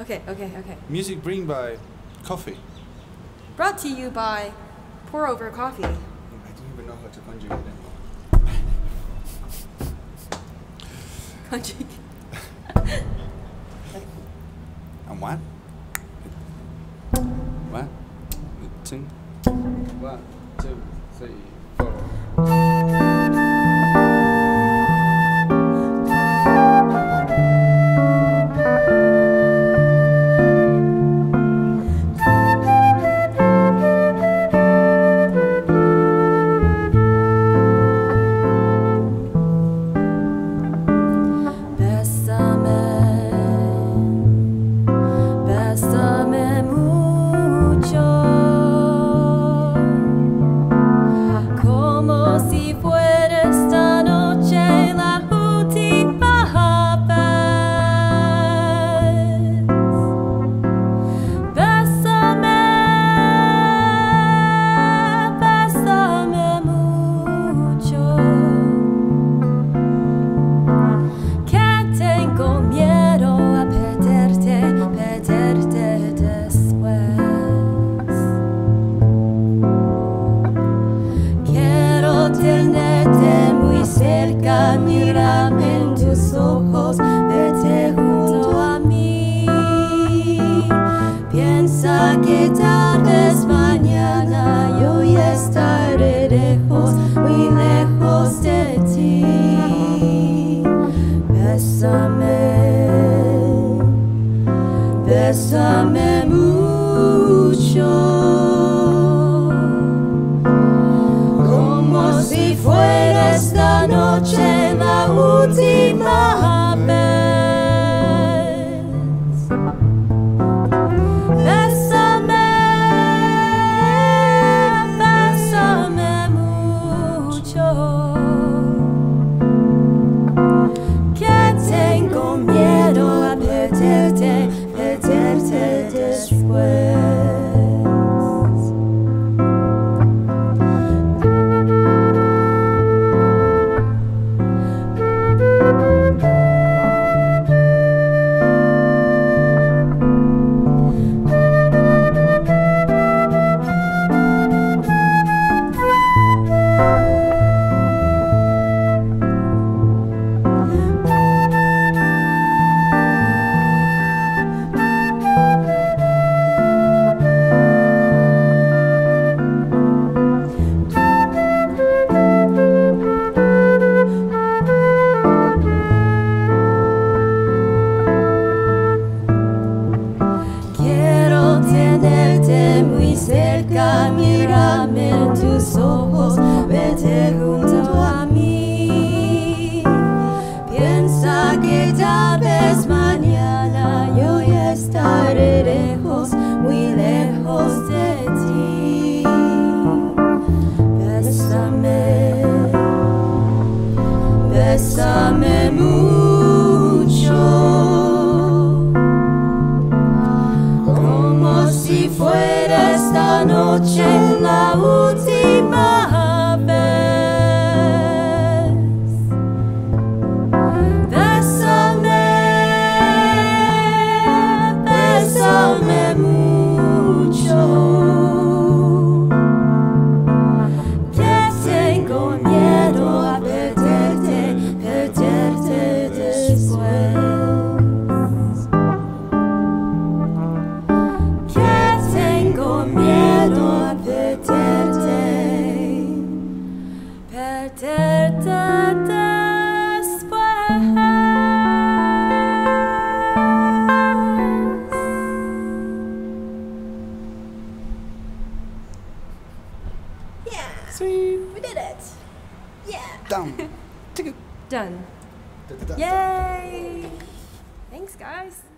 Okay. Music bring by coffee. Brought to you by pour over coffee. I don't even know how to conjugate anymore. Conjugate. And what? What? Two. 1, 2, 3, 4. Besame mucho, como si fuera esta noche la última vez. Besame, besame mucho, que tengo miedo a perderte. Tenerte muy cerca, mírame en tus ojos, vete junto a mí. Piensa que tal vez mañana yo ya estaré lejos, muy lejos de ti. Bésame, bésame mucho. Fuera esta noche la última vez. Bésame, bésame mucho, que tengo miedo a perderte, perderte después. Cerca, mírame en tus ojos, vete junto a mí. Piensa que tal vez mañana yo ya estaré lejos, muy lejos de ti. Bésame, bésame mucho, como si fuera esta noche la última vez. Bésame, bésame mucho, que tengo miedo a perderte, perderte después. Yeah. Sweet. We did it. Yeah. Done. Done. Yay. Thanks, guys.